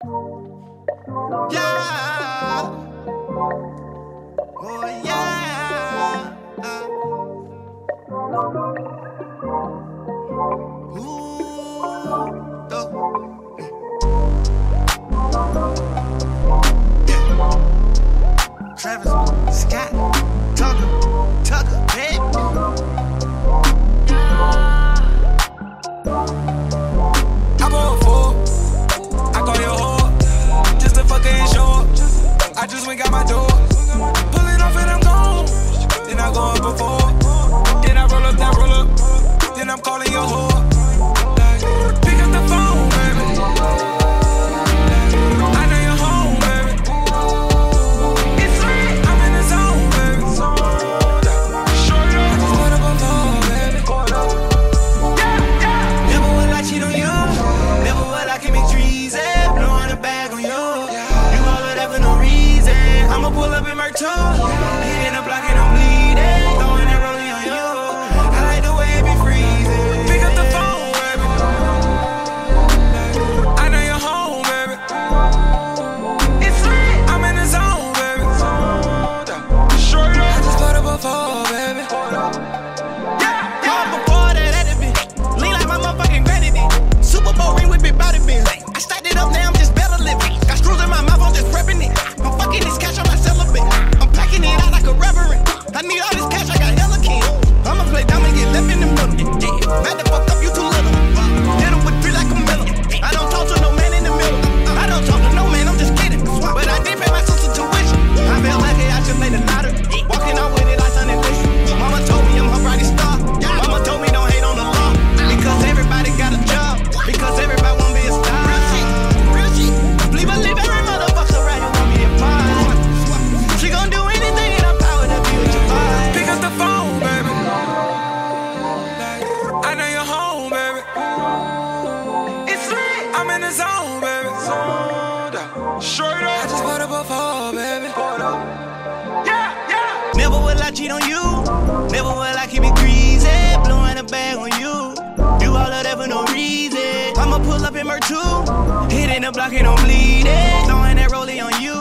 Yeah. Oh yeah. Ooh, yeah. Travis Scott, Tucker, baby. I just went got my door, pull it off and I'm gone. Then I go up before, then I roll up that roll up, then I'm calling your whore. Hitting the block and I'm bleeding, throwing that rollie on you. I like the way it be freezing. Pick up the phone, baby. I know you're home, baby. It's lit, I'm in the zone, baby. Straight up, I just bought a before, baby. Yeah, yeah. Before that, that been lean like my motherfucking granny did. Super Bowl ring with big body bins. I stacked it up, now I'm just better living. Got screws in my mouth, I'm just prepping it. I'm fucking this cash on my celibate. I need all this cash, I got hella kids. I'ma play down and get left in the middle. Man, the fuck up, you too little. Hit him with three like a middle. I don't talk to no man in the middle. I don't talk to no man, I'm just kidding. But I did pay my sister tuition. I felt like it, I just made a ladder. Walking out with it like Sunday Fish. Mama told me I'm her brightest star. Mama told me don't hate on the law. Because everybody got a job. Because everybody wanna be a star. Real shit, real shit. Believe every motherfucker right here want me a pie. She gon' do anything. Zone, baby. Straight up. I just bought it before, baby. Yeah, yeah. Never will I cheat on you. Never will I keep it greasy. Blowing a bag on you. Do all of that for no reason. I'ma pull up in Merc 2. Hitting the block and I'm bleeding. Throwing that rollie on you.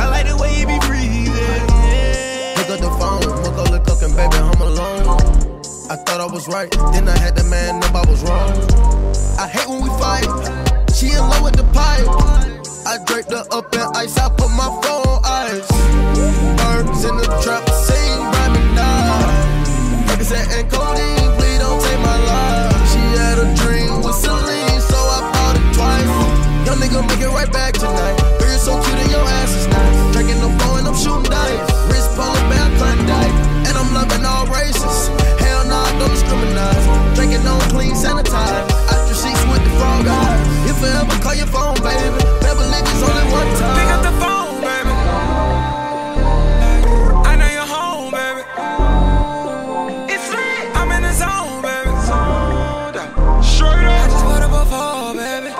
I like the way you be breathing. Yeah. Pick up the phone. Look up and baby, I'm alone. I thought I was right. Then I had the man up, I was wrong. I hate when we fight. She in love with the pipe. I draped her up in ice, I put my phone on ice. Birds in the trap, sing by midnight. Percocet and codeine, please don't take my life. She had a dream with Celine, so I bought it twice. Young nigga make it right back tonight. Girl, you're so cute and your ass is nice. Drinking the phone and I'm shooting dice. Wrist pulling back, Klondike. And I'm loving all races. Hell nah, don't discriminate. Drinking on clean, sanitized. After sheets with the frog eyes. Forever call your phone, baby. Never leave this only one time. Pick up the phone, baby. I know you're home, baby. It's lit, I'm in the zone, baby. Straight up, I just bought it before, baby.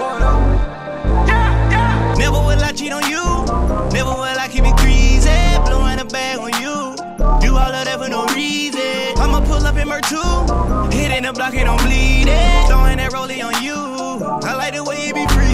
Yeah, yeah. Never will I cheat on you. Never will I keep it greasy. Blowing a bag on you. Do all of that for no reason. I'ma pull up in Merc 2. Hitting the block and I'm bleeding. Throwing that rollie on you. I like the way you be free.